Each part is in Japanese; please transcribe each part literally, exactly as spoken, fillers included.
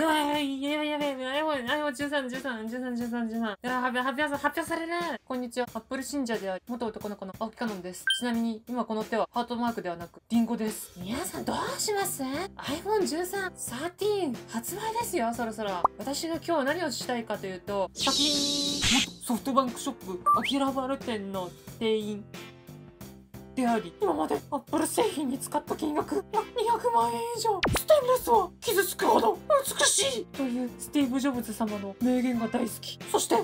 やばいやばいやばいやばいやばいやばい iPhone じゅうさん じゅうさん じゅうさん じゅうさん じゅうさん 発表さ発表される。こんにちは、Apple 信者であり元男の子の青木香音です。ちなみに今この手はハートマークではなくリンゴです。皆さんどうします？ アイフォン じゅうさん じゅうさん発売ですよ。そろそろ私が今日何をしたいかというと、シャキーン、ソフトバンクショップ秋葉原店の店員であり、今までアップル製品に使った金額にひゃくまんえん以上、ステンレスは傷つくほど美しいというスティーブ・ジョブズ様の名言が大好き。そして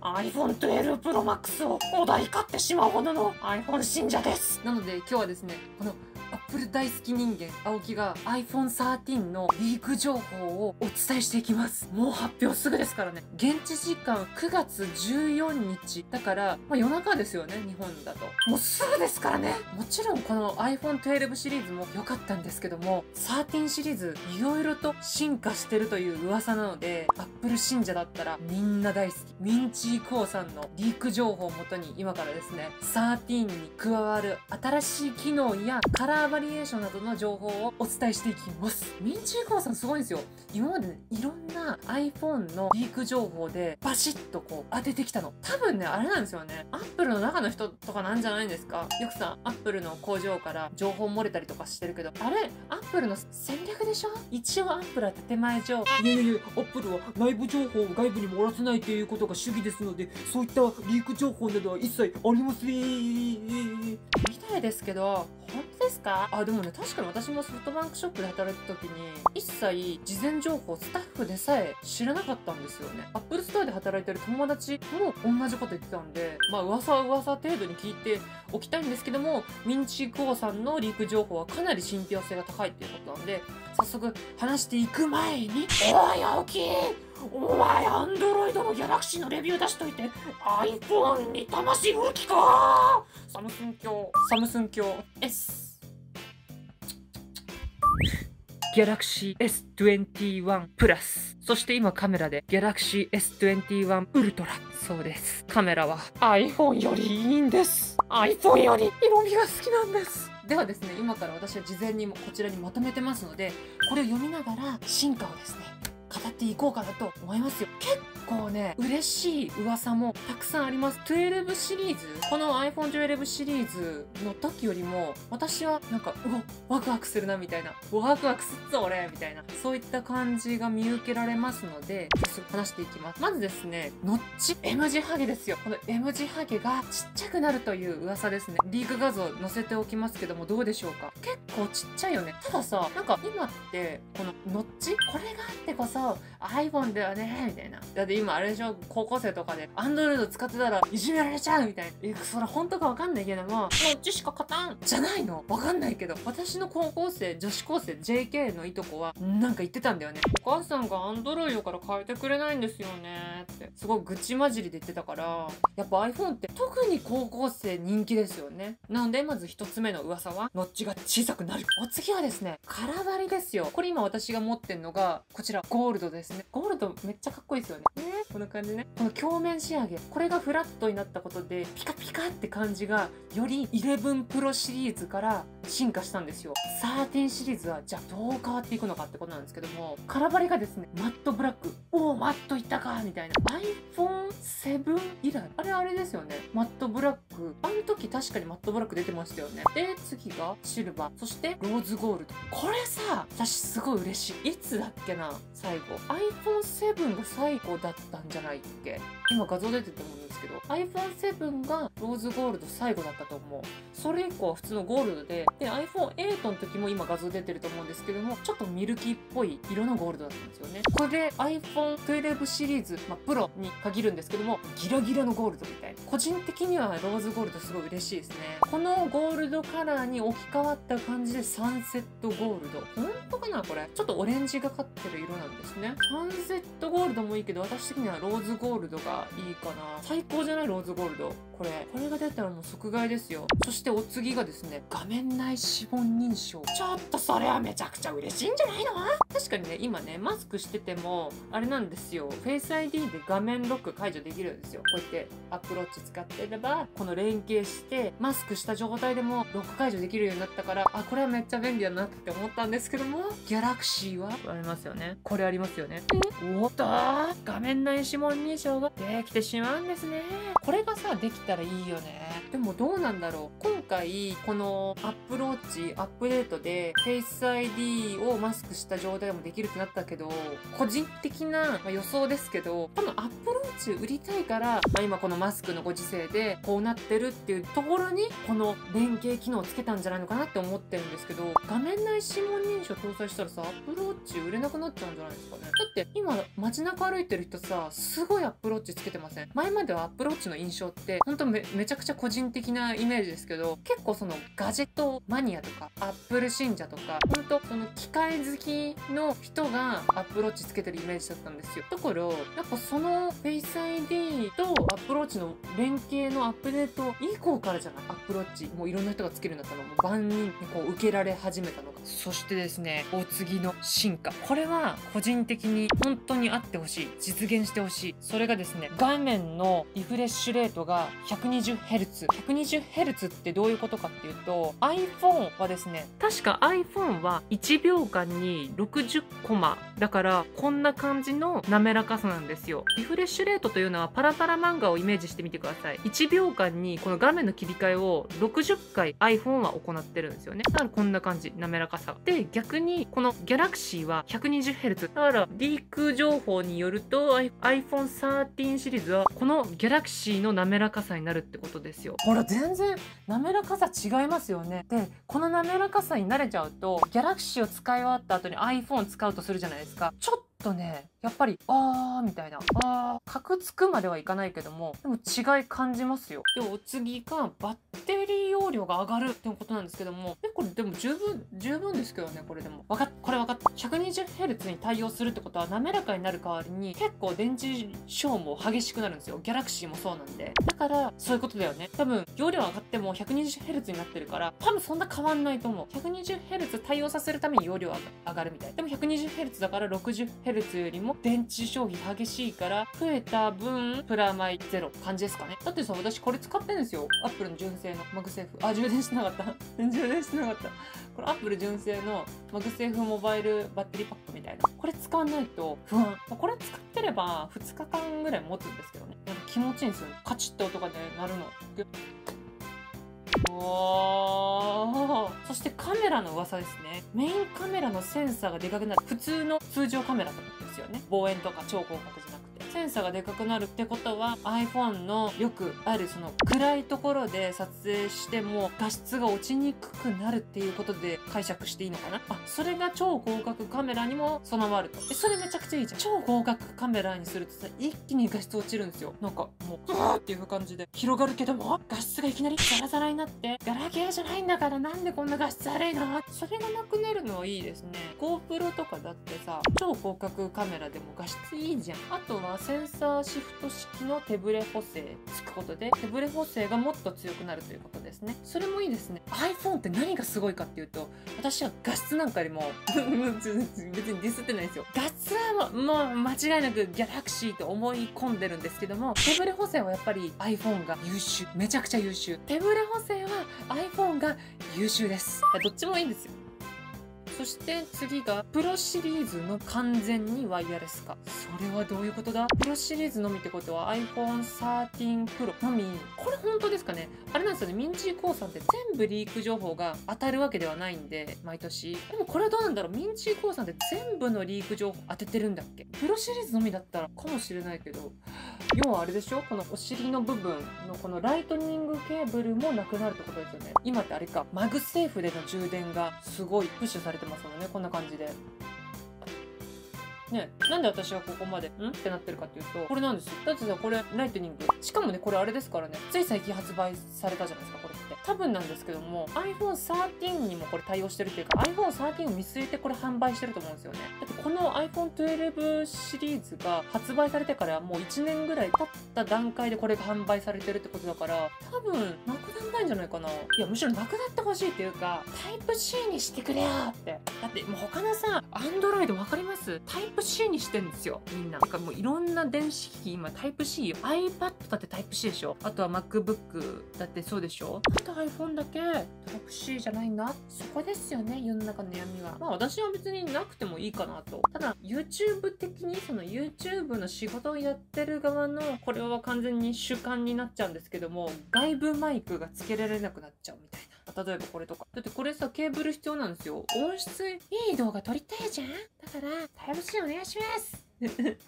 アイフォン じゅうに プロ マックス をお題買ってしまうほどの iPhone 信者です。なので今日はですね、このアップル大好き人間青木が アイフォン じゅうさん のリーク情報をお伝えしていきます。もう発表すぐですからね。現地時間くがつじゅうよっかだから、まあ、夜中ですよね、日本だと。もうすぐですからね。もちろんこの アイフォン じゅうに シリーズも良かったんですけども、じゅうさんシリーズいろいろと進化してるという噂なので、アップル信者だったらみんな大好きミンチー・コウさんのリーク情報をもとに、今からですねじゅうさんに加わる新しい機能やカラーバリエーションなどの情報をお伝えしていきます。ミンチー・コウさんすごいんですよ。今までね、いろんな iPhone のリーク情報でバシッとこう当ててきたの。多分ねあれなんですよね、アップルの中の人とかなんじゃないんですか。よくさ、アップルの工場から情報漏れたりとかしてるけど、あれアップルの戦略でしょ。一応アップルは建前上、いやいやいやアップルは内部情報を外部に漏らせないということが主義ですので、そういったリーク情報などは一切ありませんみたいですけど、本当ですか？あ、でもね、確かに私もソフトバンクショップで働いた時に、一切事前情報、スタッフでさえ知らなかったんですよね。アップルストアで働いてる友達も同じこと言ってたんで、まあ噂は噂程度に聞いておきたいんですけども、ミンチー・コウさんのリーク情報はかなり信憑性が高いっていうことなんで、早速話していく前に、おい青木、お前アンドロイドのギャラクシーのレビュー出しといて iPhone に魂売る気か。サムスン教サムスン教 S ギャラクシー エス にじゅういち プラス、そして今カメラでギャラクシー エス にじゅういち ウルトラ。そうです、カメラは iPhone よりいいんです。 iPhone より色味が好きなんです。ではですね、今から私は事前にこちらにまとめてますので、これを読みながら進化をですね語っていこうかなと思いますよ。結構ね嬉しい噂もたくさんあります。じゅうにシリーズ、この アイフォン じゅうに シリーズの時よりも私はなんかうわワクワクするなみたいな、ワクワクすっぞ俺みたいな、そういった感じが見受けられますので、早速話していきます。まずですね、ノッチ M 字ハゲですよ。この M 字ハゲがちっちゃくなるという噂ですね。リーク画像載せておきますけども、どうでしょうか。結構ちっちゃいよね。たださ、なんか今ってこのノッチ、これがあってこそiPhone だよねみたいな。だって今あれでしょ、高校生とかで Android 使ってたらいじめられちゃうみたいな。それ本当かわかんないけども、もううちしか勝たんじゃないの、わかんないけど、私の高校生、女子高生 ジェーケー のいとこはなんか言ってたんだよね。お母さんが Android から変えてくれないんですよねってすごい愚痴混じりで言ってたから、やっぱ iPhone って特に高校生人気ですよね。なのでまずひとつめの噂はノッチが小さくなる。お次はですね、カラー張りですよ。これ今私が持ってるのがこちらゴールドゴールドですね。ゴールドめっちゃかっこいいですよね。ね、この感じね。この鏡面仕上げ、これがフラットになったことでピカピカって感じがよりじゅういち プロシリーズから進化したんですよ。じゅうさんシリーズはじゃあどう変わっていくのかってことなんですけども、カラバリがですね、マットブラック、おおマットいったかみたいな。 アイフォン なな 以来、あれあれですよね、マットブラック。あの時確かにマットブラック出てましたよね。で次がシルバー、そしてローズゴールド。これさ、私すごい嬉しい。いつだっけな、最後 アイフォン なな が最後だったんじゃないっけ。今画像出てると思うんですけど、 アイフォン なな がローズゴールド最後だったと思う。それ以降は普通のゴールドで、で アイフォン はち の時も今画像出てると思うんですけども、ちょっとミルキーっぽい色のゴールドだったんですよね。これで アイフォン じゅうに シリーズ、まあ、プロに限るんですけども、ギラギラのゴールドみたいな。個人的にはローズゴールドすごい嬉しいですね。このゴールドカラーに置き換わった感じでサンセットゴールド。本当かなこれ、ちょっとオレンジがかってる色なんですね。サンセットゴールドもいいけど、私的にはローズゴールドがいいかな。最高じゃないローズゴールド。これこれが出たらもう即買いですよ。そしてお次がですね、画面内指紋認証。ちょっとそれはめちゃくちゃ嬉しいんじゃないの。確かにね、今ねマスクしててもあれなんですよ、フェイス アイディー で画面ロック解除できるんですよ。こうやってApple Watch使ってればこの連携してマスクした状態でもロック解除できるようになったから、あこれはめっちゃ便利だなって思ったんですけども、Galaxyはありますよね、これありますよね。おっとー、画面内指紋認証ができてしまうんですね。これがさできたらいいよね。でもどうなんだろう、今回この Apple Watch アップデートで Face アイディー をマスクした状態でもできるってなったけど、個人的な予想ですけど、この Apple Watch 売りたいから、まあ、今このマスクのご時世でこうなってるっていうところにこの連携機能をつけたんじゃないのかなって思ってるんですけど、画面内指紋認証搭載したらさ Apple Watch 売れなくなっちゃうんじゃないですかね。だって今街中歩いてる人さすごい Apple Watch つけてません？前までは Apple Watch の印象ってほんと め, めちゃくちゃ個人的なイメージですけど、結構そのガジェットマニアとか Apple 信者とかほんとその機械好きの人が Apple Watch つけてるイメージだったんですよ。だからやっぱその Face アイディー と Apple Watch の連携のアップデート以降からじゃない Apple Watch もういろんな人がつけるようになったのもう万人にこう受けられ始めたのか。そしてですね、お次の進化、これは個人的に本当にあってほしい、実現してほしい。それがですね、画面のリフレッシュレートが ひゃくにじゅうヘルツ。 ひゃくにじゅうヘルツ ってどういうことかっていうと、 iPhone はですね、確か iPhone はいちびょうかんにろくじゅっコマだからこんな感じの滑らかさなんですよ。リフレッシュレートというのはパラパラ漫画をイメージしてみてください。いちびょうかんにこの画面の切り替えをろくじゅっかい iPhone は行ってるんですよね。だからこんな感じ滑らかさで、逆にこの Galaxy は ひゃくにじゅうヘルツ だから、リーク情報によると アイフォンサーティーン シリーズはこの Galaxy の滑らかさになるってことですよ。ほら全然滑らかさ違いますよね。でこの滑らかさに慣れちゃうと Galaxy を使い終わった後に iPhone を使うとするじゃないですか。ちょっとちょっとねやっぱりあーみたいな、あーかくつくまではいかないけども、でも違い感じますよ。でお次がバッテリー容量が上がるってことなんですけども、えこれでも十分十分ですけどね。これでもわかっこれ分かった。 ひゃくにじゅうヘルツ に対応するってことは滑らかになる代わりに結構電池消耗激しくなるんですよ。ギャラクシーもそうなんで、だからそういうことだよね。多分容量上がっても ひゃくにじゅうヘルツ になってるから多分そんな変わんないと思う。 ひゃくにじゅうヘルツ 対応させるために容量上がるみたい。でも ひゃくにじゅうヘルツ だからろくじゅうヘルツ よりも電池消費激しいから増えた分プラマイゼロ感じですかね。だってさ、私これ使ってんですよ、アップルの純正のマグセーフ、あ充電しなかった充電しなかったこれアップル純正のマグセーフモバイルバッテリーパックみたいな、これ使わないと不安。これ使ってればふつかかんぐらい持つんですけどね。なんか気持ちいいんですよ、カチッと音がね鳴るの。おー、そしてカメラの噂ですね。メインカメラのセンサーがでかくなる。普通の通常カメラとかですよね、望遠とか超広角じゃなくてセンサーがでかくなるってことは iPhone のよくあるその暗いところで撮影しても画質が落ちにくくなるっていうことで解釈していいのかな。あそれが超広角カメラにも備わると。えそれめちゃくちゃいいじゃん。超広角カメラにするとさ一気に画質落ちるんですよ。なんかもううわーっていう感じで広がるけども画質がいきなりザラザラになってガラケーじゃないんだからなんでこんな画質悪いの。それがなくなるのはいいですね。 GoPro とかだってさ超広角カメラでも画質いいじゃん。あとはセンサーシフト式の手ブレ補正つくことで手ブレ補正がもっと強くなるということですね。それもいいですね。 iPhone って何がすごいかっていうと、私は画質なんかよりも別にディスってないですよ。画質はもう間違いなく Galaxy と思い込んでるんですけども、手ブレ補正はやっぱり iPhone が優秀、めちゃくちゃ優秀。手ブレ補正は iPhone が優秀です。どっちもいいんですよ。そして次がプロシリーズの完全にワイヤレス化。それはどういうことだ。プロシリーズのみってことは アイフォンサーティーン プロ のみ。これ本当ですかね。あれなんですよね、ミンチーコーさんって全部リーク情報が当たるわけではないんで毎年。でもこれはどうなんだろう、ミンチーコーさんって全部のリーク情報当ててるんだっけ。プロシリーズのみだったらかもしれないけど、要はあれでしょ、このお尻の部分のこのライトニングケーブルもなくなるってことですよね。今ってあれか、マグセーフでの充電がすごいプッシュされてますもんね、こんな感じで。ね、なんで私はここまでんってなってるかっていうと、これなんですよ。だってさ、これライトニング、しかもね、これあれですからね、つい最近発売されたじゃないですか。これって多分なんですけども アイフォンサーティーン にもこれ対応してるっていうか、 アイフォンサーティーン を見据えてこれ販売してると思うんですよね。だってこの アイフォントゥエルブ シリーズが発売されてからもういちねんぐらい経った段階でこれが販売されてるってことだから、多分なくならないんじゃないかな。いや、むしろなくなってほしいっていうか、タイプ C にしてくれよって。だってもう他のさ、 Android わかります？タイプ C にしてんですよ、みんな。なんかもういろんな電子機器今タイプ C よ。 iPad だってタイプ C でしょ。あとは MacBook だってそうでしょ。あと iPhone だけタイプ C じゃないんだ。そこですよね、世の中の闇は。まあ私は別になくてもいいかなと。ただ YouTube 的に、その YouTube の仕事をやってる側の、これは完全に主観になっちゃうんですけども、外部マイクがつけられなくなっちゃうみたいな。例えばこれとか。だってこれさ、ケーブル必要なんですよ。音質いい動画撮りたいじゃん。だからタイプ C お願いします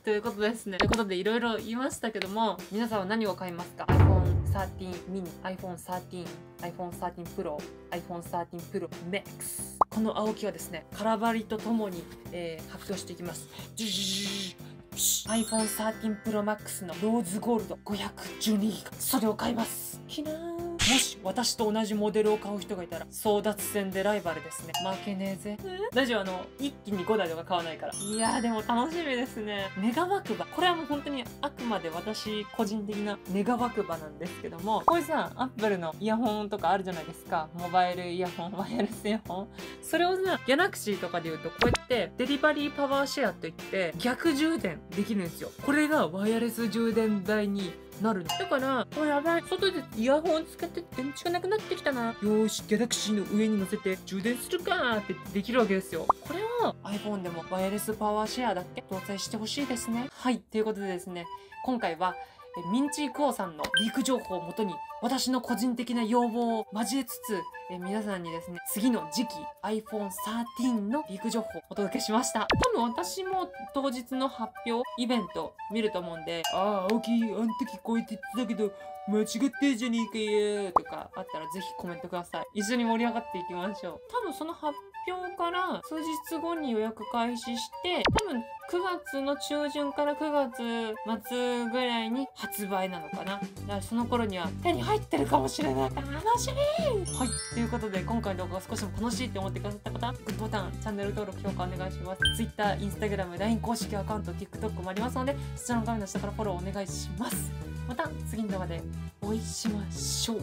ということですね。ということでいろいろ言いましたけども、皆さんは何を買いますか？ アイフォンサーティーンミニ、アイフォンサーティーン、アイフォンサーティーンプロ、アイフォンサーティーンプロマックス。この青木はですね、空張りとともに、えー、発表していきます。アイフォンサーティーンプロマックス のローズゴールドごひゃくじゅうにギガ、それを買います。きなー。もし私と同じモデルを買う人がいたら、争奪戦でライバルですね。負けねえぜ。大丈夫、あの一気にごだいとか買わないから。いやー、でも楽しみですね。願わくば、これはもう本当にあくまで私個人的な願わくばなんですけども、こういうさ、アップルのイヤホンとかあるじゃないですか。モバイルイヤホン、ワイヤレスイヤホン。それをさ、ギャラクシーとかで言うと、こうやってデリバリーパワーシェアといって逆充電できるんですよ。これがワイヤレス充電台になる。だから、あ、やばい、外でイヤホン使って電池がなくなってきたな。よーし、ギャラクシーの上に乗せて充電するかーってできるわけですよ。これを iPhone でもワイヤレスパワーシェアだっけ、搭載してほしいですね。はい、ということでですね、今回はミンチークオさんのリーク情報をもとに、私の個人的な要望を交えつつ、え皆さんにですね、次の次期 アイフォンサーティーン のリーク情報をお届けしました。多分私も当日の発表イベント見ると思うんで、ああ、青木、あん時こう言ってたけど、間違ってんじゃねえかよとかあったらぜひコメントください。一緒に盛り上がっていきましょう。多分その発表から数日後に予約開始して、多分くがつの中旬からくがつ末ぐらいに発売なのかな。だからその頃には手に入ってるかもしれない。楽しみ！はい、ということで今回の動画が少しでも楽しいと思ってくださった方、グッドボタン、チャンネル登録、評価お願いします。Twitter、Instagram、ライン 公式アカウント、TikTok もありますので、そちらの画面の下からフォローお願いします。また次の動画でお会いしましょう。